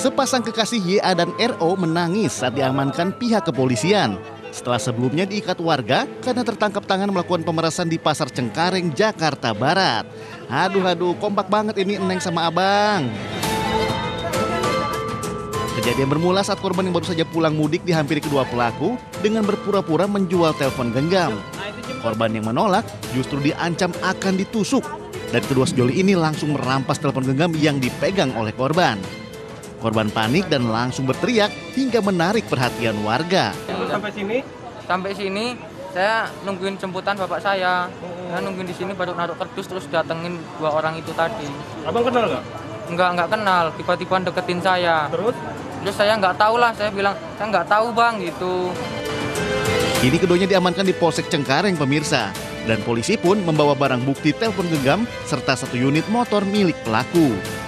Sepasang kekasih YA dan RO menangis saat diamankan pihak kepolisian. Setelah sebelumnya diikat warga karena tertangkap tangan melakukan pemerasan di Pasar Cengkareng, Jakarta Barat. Aduh, kompak banget ini Eneng sama Abang. Kejadian bermula saat korban yang baru saja pulang mudik dihampiri kedua pelaku dengan berpura-pura menjual telepon genggam. Korban yang menolak justru diancam akan ditusuk. Dan kedua sejoli ini langsung merampas telepon genggam yang dipegang oleh korban. Korban panik dan langsung berteriak hingga menarik perhatian warga. Sampai sini saya nungguin jemputan bapak saya. Saya nungguin di sini baru naruh kardus terus datengin dua orang itu tadi. Abang kenal nggak? Nggak kenal. Tiba-tiba deketin saya. Terus saya nggak tahu lah. Saya bilang saya nggak tahu bang gitu. Kini keduanya diamankan di Polsek Cengkareng pemirsa. Dan polisi pun membawa barang bukti telepon genggam serta satu unit motor milik pelaku.